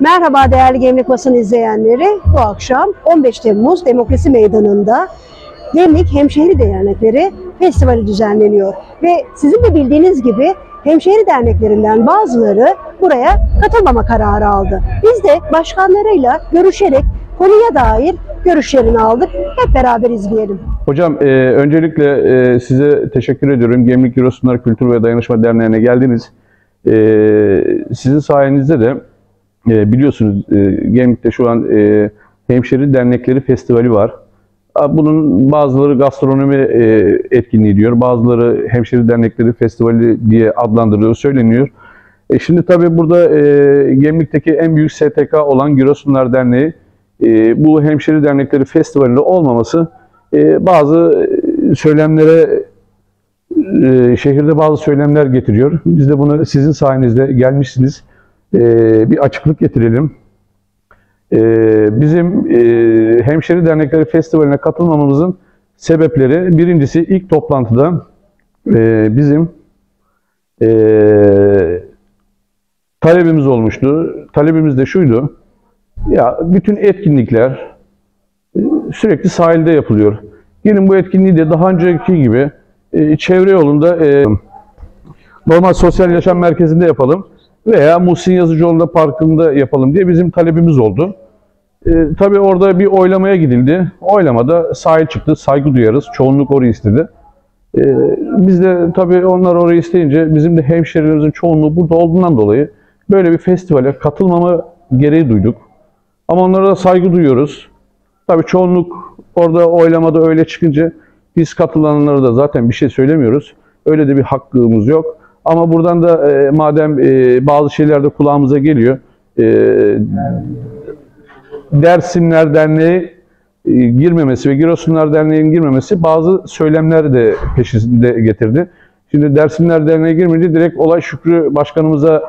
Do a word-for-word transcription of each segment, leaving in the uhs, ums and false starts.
Merhaba değerli Gemlik basın izleyenleri. Bu akşam on beş Temmuz Demokrasi Meydanı'nda Gemlik Hemşehri Dernekleri Festivali düzenleniyor. Ve sizin de bildiğiniz gibi hemşehri derneklerinden bazıları buraya katılmama kararı aldı. Biz de başkanlarıyla görüşerek konuya dair görüşlerini aldık. Hep beraber izleyelim. Hocam e, öncelikle e, size teşekkür ediyorum. Gemlik Yurosunlar Kültür ve Dayanışma Derneği'ne geldiniz. E, sizin sayenizde de e, biliyorsunuz e, Gemlik'te şu an e, Hemşehri Dernekleri Festivali var. Bunun bazıları gastronomi e, etkinliği diyor, bazıları Hemşehri Dernekleri Festivali diye adlandırılıyor, söyleniyor. E, şimdi tabii burada e, Gemlik'teki en büyük S T K olan Giresunlular Derneği, E, bu Hemşehri Dernekleri Festivali'nde olmaması e, bazı söylemlere, e, şehirde bazı söylemler getiriyor. Biz de bunu sizin sayenizde gelmişsiniz. E, bir açıklık getirelim. E, bizim e, Hemşehri Dernekleri Festivali'ne katılmamamızın sebepleri, birincisi ilk toplantıda e, bizim e, talebimiz olmuştu. Talebimiz de şuydu. Ya bütün etkinlikler sürekli sahilde yapılıyor. Gelin bu etkinliği de daha önceki gibi e, çevre yolunda e, normal sosyal yaşam merkezinde yapalım veya Muhsin Yazıcıoğlu parkında yapalım diye bizim talebimiz oldu. E, tabii orada bir oylamaya gidildi. Oylamada sahil çıktı. Saygı duyarız. Çoğunluk orayı istedi. E, biz de tabii onlar orayı isteyince bizim de hemşehrilerimizin çoğunluğu burada olduğundan dolayı böyle bir festivale katılmama gereği duyduk. Ama onlara da saygı duyuyoruz. Tabii çoğunluk orada oylamada öyle çıkınca biz katılanlara da zaten bir şey söylemiyoruz. Öyle de bir hakkımız yok. Ama buradan da e, madem e, bazı şeyler de kulağımıza geliyor. E, Dersimler Derneği e, girmemesi ve Giresunlar Derneği'nin girmemesi bazı söylemler de peşinde getirdi. Şimdi Dersimler Derneği girmeyince direkt olay Şükrü Başkanımıza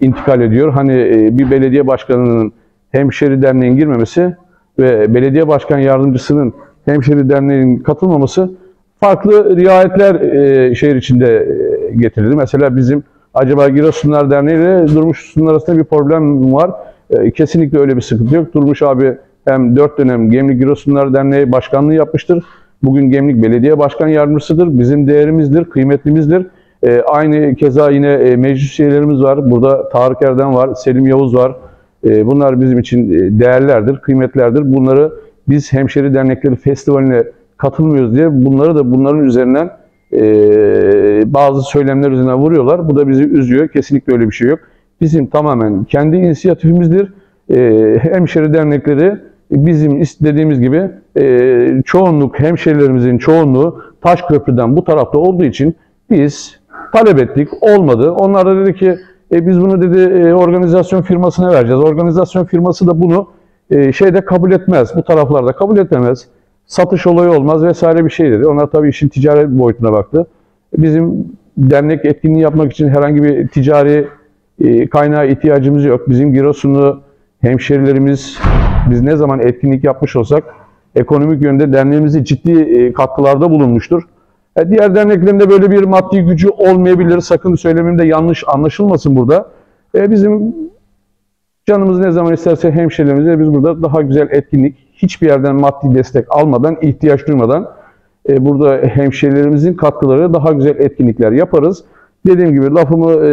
intikal ediyor. Hani e, bir belediye başkanının Hemşehri Derneği'nin girmemesi ve belediye başkan yardımcısının Hemşehri Derneği'nin katılmaması farklı riayetler e, şehir içinde e, getirildi. Mesela bizim acaba Giresunlar Derneği ile Durmuş'un arasında bir problem var. E, kesinlikle öyle bir sıkıntı yok. Durmuş abi hem dört dönem Gemlik Giresunlar Derneği başkanlığı yapmıştır. Bugün Gemlik Belediye Başkan Yardımcısıdır. Bizim değerimizdir, kıymetlimizdir. E, aynı keza yine e, meclis üyelerimiz var. Burada Tarık Erden var, Selim Yavuz var. Bunlar bizim için değerlerdir, kıymetlerdir. Bunları biz Hemşehri Dernekleri Festivali'ne katılmıyoruz diye bunları da bunların üzerinden e, bazı söylemler üzerine vuruyorlar. Bu da bizi üzüyor. Kesinlikle öyle bir şey yok. Bizim tamamen kendi inisiyatifimizdir. E, hemşehri dernekleri bizim istediğimiz gibi e, çoğunluk, hemşehrilerimizin çoğunluğu Taşköprü'den bu tarafta olduğu için biz talep ettik. Olmadı. Onlar da dedi ki E biz bunu dedi e, organizasyon firmasına vereceğiz. Organizasyon firması da bunu e, şeyde kabul etmez. Bu taraflarda kabul etmez. Satış olayı olmaz vesaire bir şey dedi. Onlar tabii işin ticaret boyutuna baktı. Bizim dernek etkinliği yapmak için herhangi bir ticari e, kaynağa ihtiyacımız yok. Bizim Giresunlu hemşehrilerimiz biz ne zaman etkinlik yapmış olsak ekonomik yönde derneğimizi ciddi e, katkılarda bulunmuştur. Diğer derneklerinde böyle bir maddi gücü olmayabilir. Sakın söylemem de yanlış anlaşılmasın burada. E bizim canımız ne zaman isterse hemşehrilerimize biz burada daha güzel etkinlik, hiçbir yerden maddi destek almadan, ihtiyaç duymadan e burada hemşehrilerimizin katkıları daha güzel etkinlikler yaparız. Dediğim gibi lafımı e,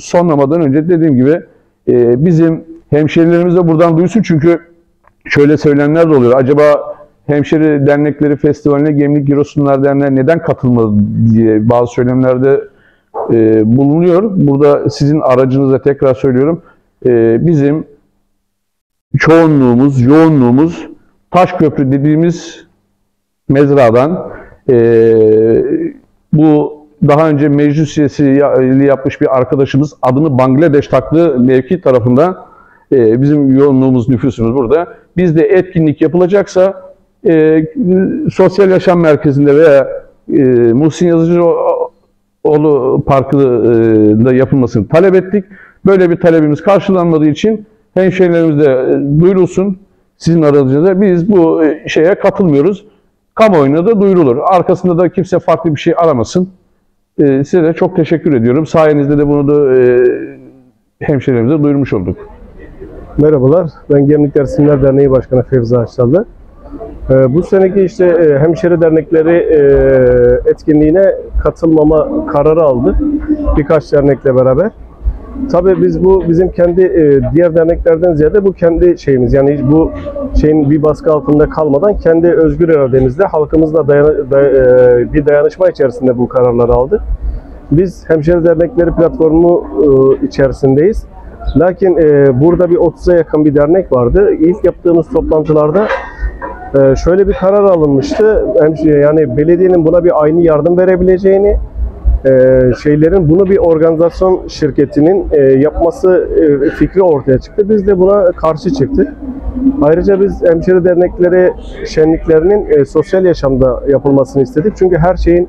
sonlamadan önce dediğim gibi e, bizim hemşehrilerimiz de buradan duysun. Çünkü şöyle söylenenler de oluyor. Acaba Hemşehri Dernekleri Festivali'ne Gemlik Giresunlar Derneği neden katılmadı diye bazı söylemlerde e, bulunuyor. Burada sizin aracınıza tekrar söylüyorum. E, bizim çoğunluğumuz, yoğunluğumuz Taşköprü dediğimiz mezradan e, bu daha önce meclis üyesi yapmış bir arkadaşımız adını Bangladeş taklı mevki tarafında e, bizim yoğunluğumuz, nüfusumuz burada. Bizde etkinlik yapılacaksa E, sosyal yaşam merkezinde veya e, Muhsin Yazıcıoğlu Parkı'nda e, yapılmasını talep ettik. Böyle bir talebimiz karşılanmadığı için hemşehrilerimiz de e, duyurulsun sizin aracınızda. Biz bu e, şeye katılmıyoruz. Kamuoyuna da duyurulur. Arkasında da kimse farklı bir şey aramasın. E, size de çok teşekkür ediyorum. Sayenizde de bunu da e, hemşehrilerimize duyurmuş olduk. Merhabalar, ben Gemlik Dersimler Derneği Başkanı Fevzi Aşkallı. Ee, bu seneki işte e, hemşehri dernekleri e, etkinliğine katılmama kararı aldık birkaç dernekle beraber. Tabii biz bu bizim kendi e, diğer derneklerden ziyade bu kendi şeyimiz, yani bu şeyin bir baskı altında kalmadan kendi özgür irademizle halkımızla dayan, day, e, bir dayanışma içerisinde bu kararları aldık. Biz hemşehri dernekleri platformu e, içerisindeyiz. Lakin e, burada bir otuza yakın bir dernek vardı. İlk yaptığımız toplantılarda e, şöyle bir karar alınmıştı. Yani belediyenin buna bir aynı yardım verebileceğini, e, şeylerin bunu bir organizasyon şirketinin e, yapması e, fikri ortaya çıktı. Biz de buna karşı çıktık. Ayrıca biz hemşehri dernekleri şenliklerinin e, sosyal yaşamda yapılmasını istedik. Çünkü her şeyin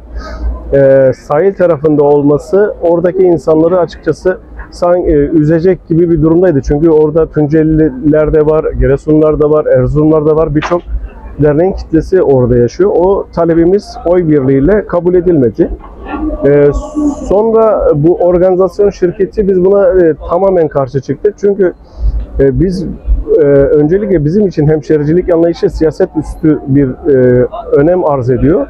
e, sahil tarafında olması oradaki insanları açıkçası sanki üzecek gibi bir durumdaydı. Çünkü orada Tunceliler de var, Giresunlar da var, Erzurumlar da var. Birçok derneğin kitlesi orada yaşıyor. O talebimiz oy birliğiyle kabul edilmedi. Ee, sonra bu organizasyon şirketi biz buna e, tamamen karşı çıktık. Çünkü e, biz e, öncelikle bizim için hemşericilik anlayışı siyaset üstü bir e, önem arz ediyor.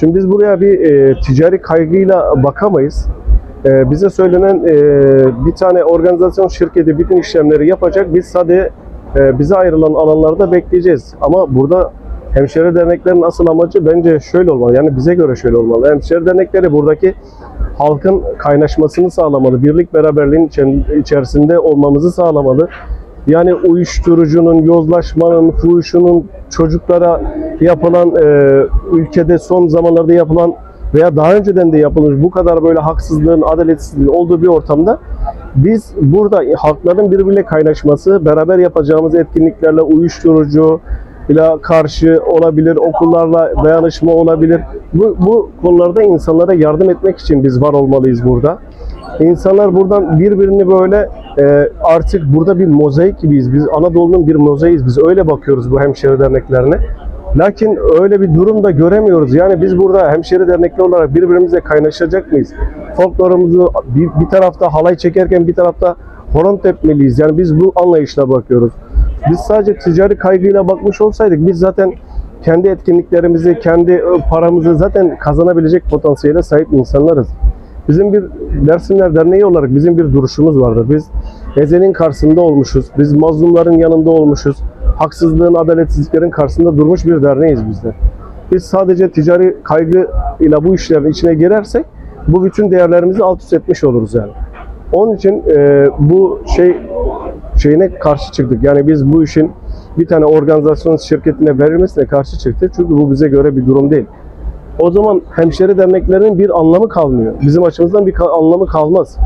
Şimdi biz buraya bir e, ticari kaygıyla bakamayız. Ee, bize söylenen e, bir tane organizasyon şirketi bütün işlemleri yapacak, biz sadece e, bize ayrılan alanlarda bekleyeceğiz. Ama burada hemşehri derneklerinin asıl amacı bence şöyle olmalı, yani bize göre şöyle olmalı. Hemşehri dernekleri buradaki halkın kaynaşmasını sağlamalı, birlik beraberliğin içerisinde olmamızı sağlamalı. Yani uyuşturucunun, yozlaşmanın, fuhuşunun, çocuklara yapılan, e, ülkede son zamanlarda yapılan veya daha önceden de yapılmış bu kadar böyle haksızlığın, adaletsizliğin olduğu bir ortamda biz burada halkların birbirine kaynaşması, beraber yapacağımız etkinliklerle uyuşturucu ile karşı olabilir, okullarla dayanışma olabilir. Bu, bu konularda insanlara yardım etmek için biz var olmalıyız burada. İnsanlar buradan birbirini böyle e, artık burada bir mozaik gibiyiz. Biz Anadolu'nun bir mozaiyiz. Biz öyle bakıyoruz bu hemşehri derneklerine. Lakin öyle bir durum da göremiyoruz. Yani biz burada hemşehri dernekli olarak birbirimize kaynaşacak mıyız? Folklorumuzu bir, bir tarafta halay çekerken bir tarafta horon tepmeliyiz. Yani biz bu anlayışla bakıyoruz. Biz sadece ticari kaygıyla bakmış olsaydık biz zaten kendi etkinliklerimizi, kendi paramızı zaten kazanabilecek potansiyele sahip insanlarız. Bizim bir Dersimler Derneği olarak bizim bir duruşumuz vardır. Biz ezelin karşısında olmuşuz. Biz mazlumların yanında olmuşuz. Haksızlığın, adaletsizliklerin karşısında durmuş bir derneğiz bizler. Biz sadece ticari kaygı ile bu işlerin içine girersek bu bütün değerlerimizi alt üst etmiş oluruz yani. Onun için e, bu şey şeyine karşı çıktık. Yani biz bu işin bir tane organizasyon şirketine verilmesine karşı çıktık. Çünkü bu bize göre bir durum değil. O zaman hemşehri derneklerinin bir anlamı kalmıyor. Bizim açımızdan bir anlamı kalmaz.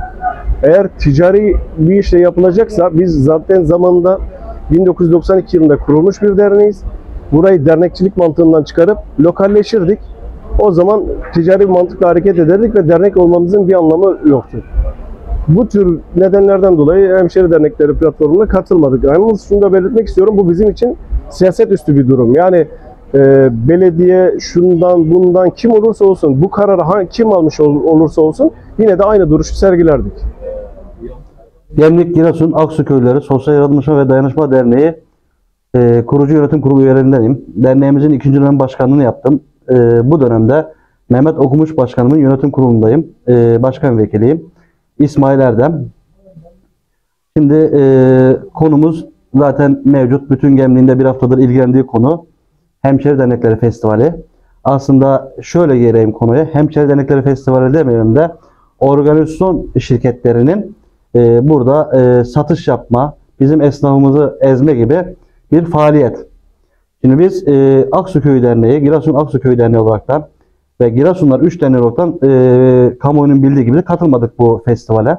Eğer ticari bir işle yapılacaksa biz zaten zamanında bin dokuz yüz doksan iki yılında kurulmuş bir derneğiz. Burayı dernekçilik mantığından çıkarıp lokalleşirdik. O zaman ticari mantıkla hareket ederdik ve dernek olmamızın bir anlamı yoktu. Bu tür nedenlerden dolayı hemşehri dernekleri platformuna katılmadık. Yalnız şunu da belirtmek istiyorum, bu bizim için siyaset üstü bir durum. Yani e, belediye şundan bundan kim olursa olsun, bu kararı kim almış olursa olsun yine de aynı duruşu sergilerdik. Gemlik Giresun Aksu Köyleri Sosyal Yardımlaşma ve Dayanışma Derneği e, kurucu yönetim kurulu üyelerindenim. Derneğimizin ikinci dönem başkanlığını yaptım. E, bu dönemde Mehmet Okumuş başkanımın yönetim kurulundayım. E, başkan vekiliyim. İsmail Erdem. Şimdi e, konumuz zaten mevcut. Bütün Gemliğinde bir haftadır ilgilendiği konu Hemşehri Dernekleri Festivali. Aslında şöyle gireyim konuya. Hemşehri Dernekleri Festivali demeyelim de organizasyon şirketlerinin burada e, satış yapma, bizim esnafımızı ezme gibi bir faaliyet. Şimdi biz e, Aksu Köyü Derneği, Giresun Aksu Köyü Derneği olaraktan ve Giresunlar üç Derneği olaraktan e, kamuoyunun bildiği gibi katılmadık bu festivale.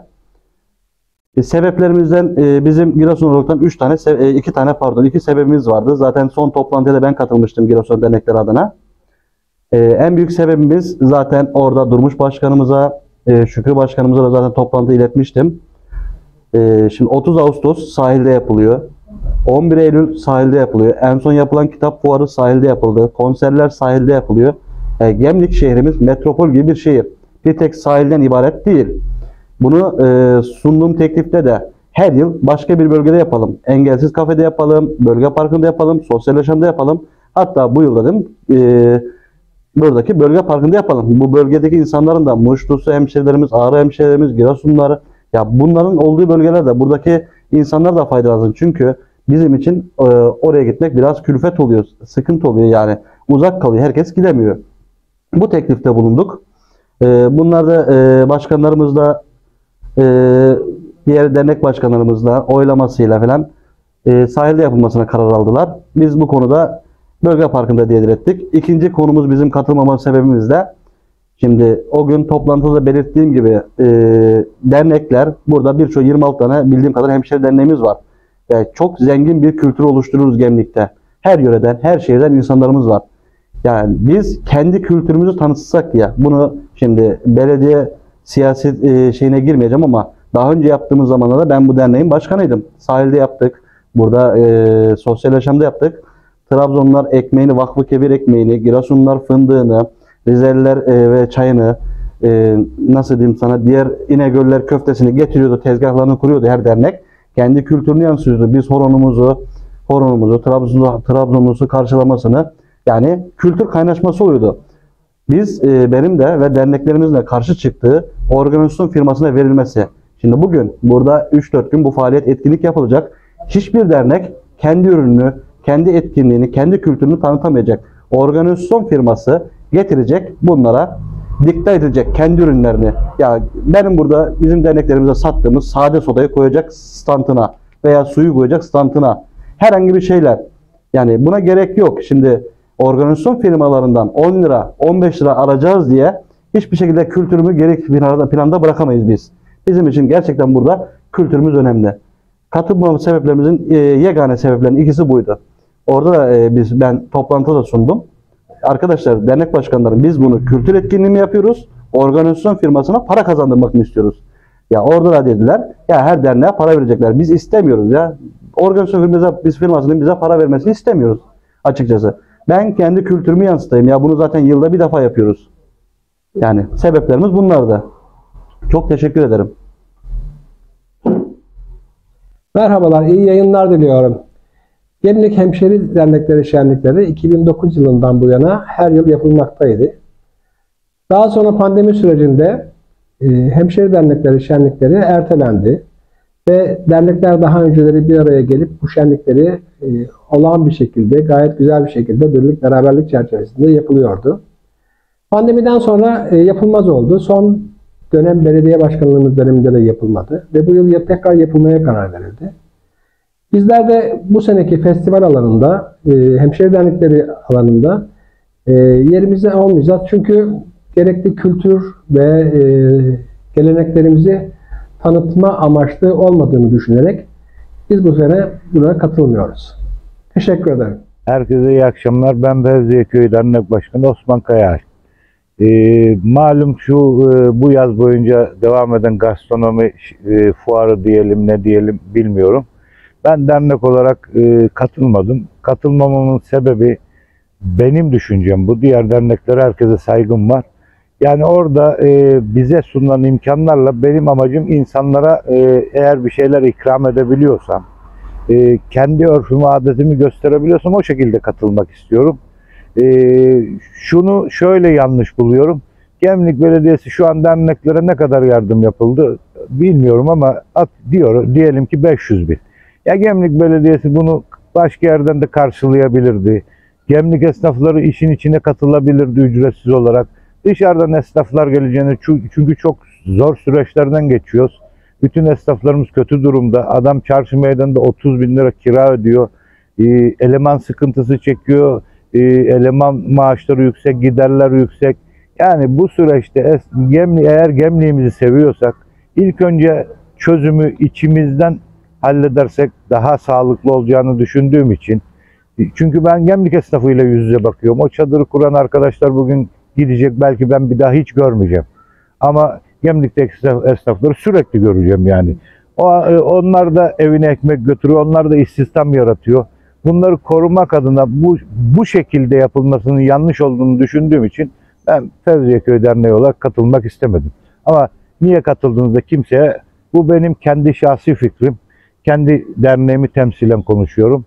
E, sebeplerimizden e, bizim Giresun olaraktan üç tane, e, iki tane pardon iki sebebimiz vardı. Zaten son toplantıda ben katılmıştım Giresun Dernekleri adına. E, en büyük sebebimiz zaten orada Durmuş Başkanımıza, e, Şükrü Başkanımıza da zaten toplantı iletmiştim. Şimdi otuz Ağustos sahilde yapılıyor. on bir Eylül sahilde yapılıyor. En son yapılan kitap fuarı sahilde yapıldı. Konserler sahilde yapılıyor. Yani Gemlik şehrimiz metropol gibi bir şehir. Bir tek sahilden ibaret değil. Bunu sunduğum teklifte de her yıl başka bir bölgede yapalım. Engelsiz kafede yapalım, bölge parkında yapalım, sosyal yaşamda yapalım. Hatta bu yıl dedim e, buradaki bölge parkında yapalım. Bu bölgedeki insanların da Muşlusu hemşehrilerimiz, Ağrı hemşehrilerimiz, Giresunlular, ya bunların olduğu bölgelerde buradaki insanlar da faydalansın. Çünkü bizim için e, oraya gitmek biraz külfet oluyor, sıkıntı oluyor yani. Uzak kalıyor, herkes gidemiyor. Bu teklifte bulunduk. E, bunlar da e, başkanlarımızla, e, diğer dernek başkanlarımızla oylamasıyla falan e, sahilde yapılmasına karar aldılar. Biz bu konuda bölge parkında diye direttik. İkinci konumuz bizim katılmama sebebimiz de, şimdi o gün toplantıda belirttiğim gibi e, dernekler, burada birçok yirmi altı tane bildiğim kadar hemşehri derneğimiz var. Yani çok zengin bir kültür oluştururuz Gemlik'te. Her yöreden, her şehirden insanlarımız var. Yani biz kendi kültürümüzü tanıtsak ya, bunu şimdi belediye siyaset e, şeyine girmeyeceğim ama daha önce yaptığımız zamanlarda ben bu derneğin başkanıydım. Sahilde yaptık, burada e, sosyal yaşamda yaptık. Trabzonlar ekmeğini, Vakfıkebir ekmeğini, Giresunlar fındığını, Rizeliler e, ve çayını, e, nasıl diyeyim sana, diğer İnegöllüler köftesini getiriyordu, tezgahlarını kuruyordu her dernek. Kendi kültürünü yansıtıyordu. Biz horonumuzu, horonumuzu, Trabzonlusu karşılamasını, yani kültür kaynaşması oluyordu. Biz, e, benim de ve derneklerimizin de karşı çıktığı organizasyon firmasına verilmesi. Şimdi bugün burada üç dört gün bu faaliyet, etkinlik yapılacak. Hiçbir dernek kendi ürününü, kendi etkinliğini, kendi kültürünü tanıtamayacak. Organizasyon firması getirecek, bunlara dikte edecek kendi ürünlerini. Ya benim burada bizim derneklerimize sattığımız sade sodayı koyacak standına veya suyu koyacak standına. Herhangi bir şeyler. Yani buna gerek yok. Şimdi organizasyon firmalarından on lira, on beş lira alacağız diye hiçbir şekilde kültürümü gerek planda bırakamayız biz. Bizim için gerçekten burada kültürümüz önemli. Katılmamın sebeplerimizin e, yegane sebeplerinin ikisi buydu. Orada da e, biz, ben toplantıda da sundum. Arkadaşlar, dernek başkanları, biz bunu kültür etkinliği mi yapıyoruz? Organizasyon firmasına para kazandırmak mı istiyoruz? Ya orada da dediler, ya her derneğe para verecekler. Biz istemiyoruz ya. Organizasyon firmasına, biz firmasının bize para vermesini istemiyoruz açıkçası. Ben kendi kültürümü yansıtayım. Ya bunu zaten yılda bir defa yapıyoruz. Yani sebeplerimiz bunlardı. Çok teşekkür ederim. Merhabalar, iyi yayınlar diliyorum. Gemlik Hemşehri Dernekleri Şenlikleri iki bin dokuz yılından bu yana her yıl yapılmaktaydı. Daha sonra pandemi sürecinde e, Hemşehri Dernekleri Şenlikleri ertelendi. Ve dernekler daha önceleri bir araya gelip bu şenlikleri e, olağan bir şekilde, gayet güzel bir şekilde birlik, beraberlik çerçevesinde yapılıyordu. Pandemiden sonra e, yapılmaz oldu. Son dönem belediye başkanlığımız döneminde de yapılmadı. Ve bu yıl tekrar yapılmaya karar verildi. Bizler de bu seneki festival alanında, e, hemşehri dernekleri alanında e, yerimize olmayacağız. Çünkü gerekli kültür ve e, geleneklerimizi tanıtma amaçlı olmadığını düşünerek biz bu sene buna katılmıyoruz. Teşekkür ederim. Herkese iyi akşamlar. Ben Bezdiye Köy Dernek Başkanı Osman Kaya. E, malum şu e, bu yaz boyunca devam eden gastronomi e, fuarı diyelim ne diyelim bilmiyorum. Ben dernek olarak e, katılmadım. Katılmamamın sebebi, benim düşüncem bu. Diğer derneklere herkese saygım var. Yani orada e, bize sunulan imkanlarla benim amacım, insanlara e, eğer bir şeyler ikram edebiliyorsam, e, kendi örfümü, adetimi gösterebiliyorsam o şekilde katılmak istiyorum. E, şunu şöyle yanlış buluyorum. Gemlik Belediyesi şu an derneklere ne kadar yardım yapıldı bilmiyorum ama at diyor, diyelim ki beş yüz bin. Ya Gemlik Belediyesi bunu başka yerden de karşılayabilirdi. Gemlik esnafları işin içine katılabilirdi ücretsiz olarak. Dışarıdan esnaflar geleceğini, çünkü çok zor süreçlerden geçiyoruz. Bütün esnaflarımız kötü durumda. Adam çarşı meydanında otuz bin lira kira ödüyor. Eleman sıkıntısı çekiyor. Eleman maaşları yüksek, giderler yüksek. Yani bu süreçte eğer Gemliğimizi seviyorsak ilk önce çözümü içimizden halledersek daha sağlıklı olacağını düşündüğüm için. Çünkü ben Gemlik esnafıyla yüz yüze bakıyorum. O çadırı kuran arkadaşlar bugün gidecek, belki ben bir daha hiç görmeyeceğim. Ama Gemlik'teki esnafları sürekli göreceğim yani. O, onlar da evine ekmek götürüyor, onlar da istihdam yaratıyor. Bunları korumak adına bu, bu şekilde yapılmasının yanlış olduğunu düşündüğüm için ben Tevriye Köy Derneği olarak katılmak istemedim. Ama niye katıldığınızda kimseye, bu benim kendi şahsi fikrim. Kendi derneğimi temsilen konuşuyorum.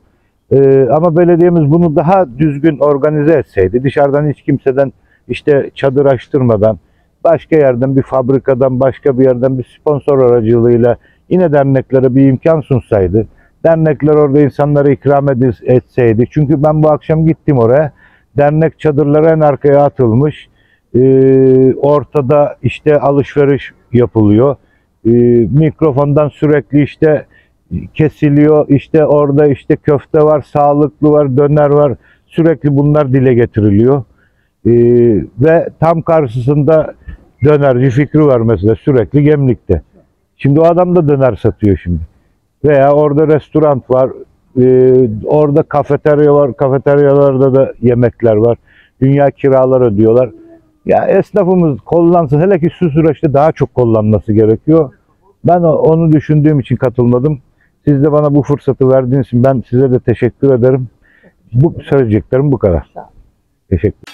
Ee, ama belediyemiz bunu daha düzgün organize etseydi, dışarıdan hiç kimseden işte çadır açtırmadan, başka yerden bir fabrikadan, başka bir yerden bir sponsor aracılığıyla yine derneklere bir imkan sunsaydı, dernekler orada insanlara ikram etseydi. Çünkü ben bu akşam gittim oraya, dernek çadırları en arkaya atılmış, ee, ortada işte alışveriş yapılıyor, ee, mikrofondan sürekli işte kesiliyor, işte orada işte köfte var, sağlıklı var, döner var, sürekli bunlar dile getiriliyor. Ee, ve tam karşısında dönerci Fikri var mesela, sürekli Gemlik'te. Şimdi o adam da döner satıyor şimdi. Veya orada restoran var, ee, orada kafeterya var, kafeteryalarda da yemekler var. Dünya kiralar ödüyorlar. Ya esnafımız kollansın, hele ki şu süreçte daha çok kollanması gerekiyor. Ben onu düşündüğüm için katılmadım. Siz de bana bu fırsatı verdiğiniz için ben size de teşekkür ederim. Bu söyleyeceklerim bu kadar. Teşekkür.